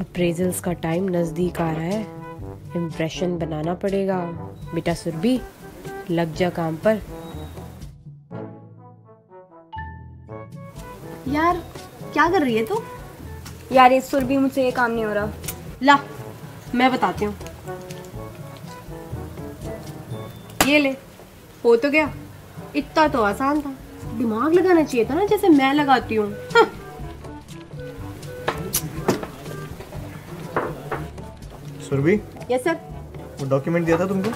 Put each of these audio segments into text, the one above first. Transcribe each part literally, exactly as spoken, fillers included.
Appraisals का time नज़दीक आ रहा है, इम्प्रेशन बनाना पड़ेगा। बेटा सुरभि, लग जा काम पर। यार क्या कर रही है तू? यार इस सुरभि मुझसे ये काम नहीं हो रहा। ला मैं बताती हूँ, ये ले। हो तो गया, इतना तो आसान था। दिमाग लगाना चाहिए था ना, जैसे मैं लगाती हूँ। हाँ। सुरभि। Yes sir. वो डॉक्यूमेंट दिया था तुमको,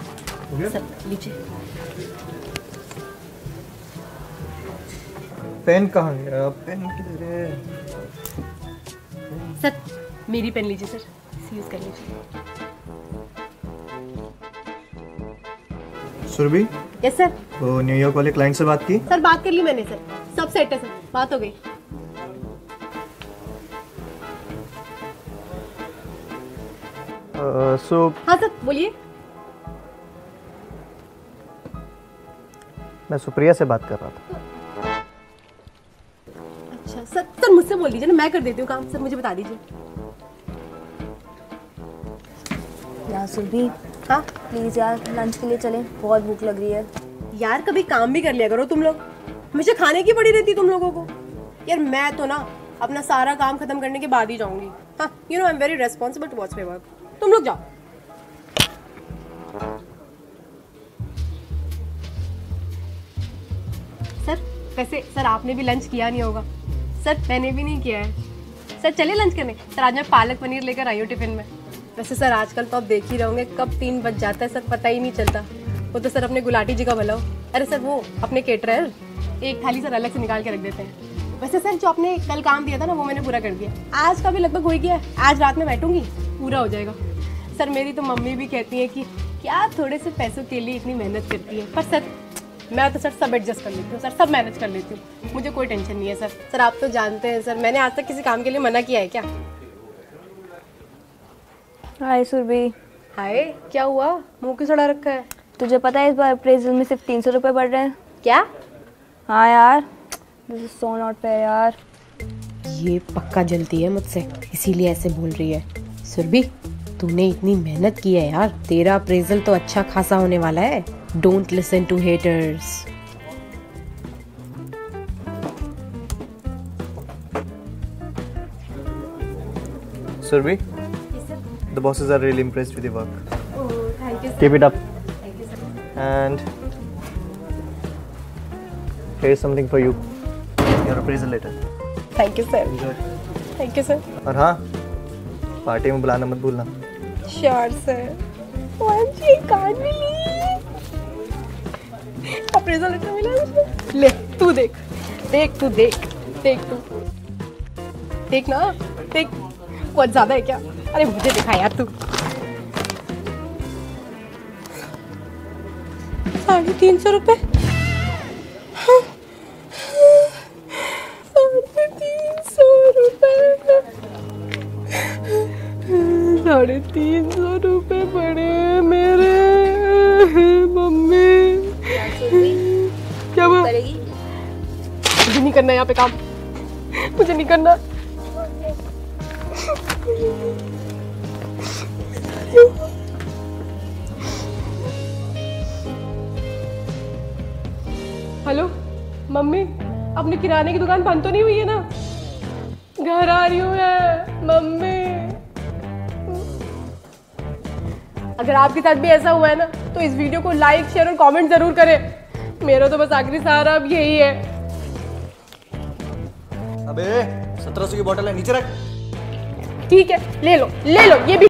हो गया? सर, लीजिए। पेन कहाँ गया? पेन किधर है? सर मेरी पेन लीजिए सर, यूज कर लीजिए। सुरभि। Yes sir. वो न्यूयॉर्क वाले क्लाइंट से बात की? सर बात कर ली मैंने सर, सब सेट है सर, बात हो गई। सो uh, so, हाँ सर बोलिए। मैं सुप्रिया से बात कर रहा था। अच्छा सर, सर मुझसे बोल दीजिए ना, मैं कर देती हूँ काम। सर मुझे बता दीजिए। यार सुरभि। हाँ प्लीज यार, लंच के लिए चलें, बहुत भूख लग रही है। यार कभी काम भी कर लिया करो तुम लोग, मुझे खाने की पड़ी रहती तुम लोगों को। यार मैं तो ना अपना सारा काम खत्म करने के बाद ही जाऊंगी। हाँ you know I am very responsible towards my work. तुम लोग जाओ। सर वैसे सर आपने भी लंच किया नहीं होगा। सर मैंने भी नहीं किया है। सर चले लंच करने? सर आज मैं पालक पनीर लेकर आई हूँ टिफिन में। वैसे सर आजकल तो आप देख ही रहोगे कब तीन बज जाता है, सर पता ही नहीं चलता। वो तो सर अपने गुलाटी जी का भला हो। अरे सर वो अपने केटरर एक थाली सर अलग से निकाल के रख देते हैं। वैसे सर जो आपने कल काम दिया था ना वो मैंने पूरा कर दिया, आज का भी लगभग हो ही गया। आज रात में बैठूंगी, पूरा हो जाएगा। सर मेरी तो मम्मी भी कहती है कि क्या थोड़े से पैसों के लिए इतनी मेहनत करती है, पर सर मैं तो सर सब एडजस्ट कर लेती हूँ, सर सब मैनेज कर लेती हूँ, मुझे कोई टेंशन नहीं है सर। सर आप तो जानते हैं सर मैंने आज तक किसी काम के लिए मना किया है क्या? हाय सुरभि। हाय क्या हुआ, मुँह क्यों सड़ा रखा है? तुझे पता है इस बार अप्रेजल में सिर्फ तीन सौ रुपये बढ़ रहे हैं। क्या? हाँ यार this is so not fair यार। ये पक्का जलती है मुझसे, इसीलिए ऐसे बोल रही है। सुरभि तूने इतनी मेहनत की है यार, तेरा अप्रेजल तो अच्छा खासा होने वाला है। Don't listen to haters. Surabhi the bosses are really impressed with your work. Oh thank you sir. Keep it up. Thank you sir. And here is something for you, your appraisal letter. Thank you sir. Thank you sir. और हाँ party में बुलाना मत भूलना। Sure sir. Appraisal letter मिला मुझे। ले तू देख, देख तू देख, देख तू देख ना, देख बहुत ज्यादा है क्या? अरे मुझे दिखा यार तू। साढ़े तीन सौ रुपये साढ़े तीन सौ रुपये पड़े मेरे मम्मी। क्या हुआ? मुझे नहीं करना यहाँ पे काम, मुझे नहीं करना। हेलो मम्मी, अपने किराने की दुकान बंद तो नहीं हुई है ना? घर आ रही हूँ मैं मम्मी। अगर आपके साथ भी ऐसा हुआ है ना तो इस वीडियो को लाइक शेयर और कमेंट जरूर करें। मेरा तो बस आखिरी सहारा अब यही है। अबे सत्रह सौ की बोतल है, नीचे रख। ठीक है ले लो ले लो ये भी।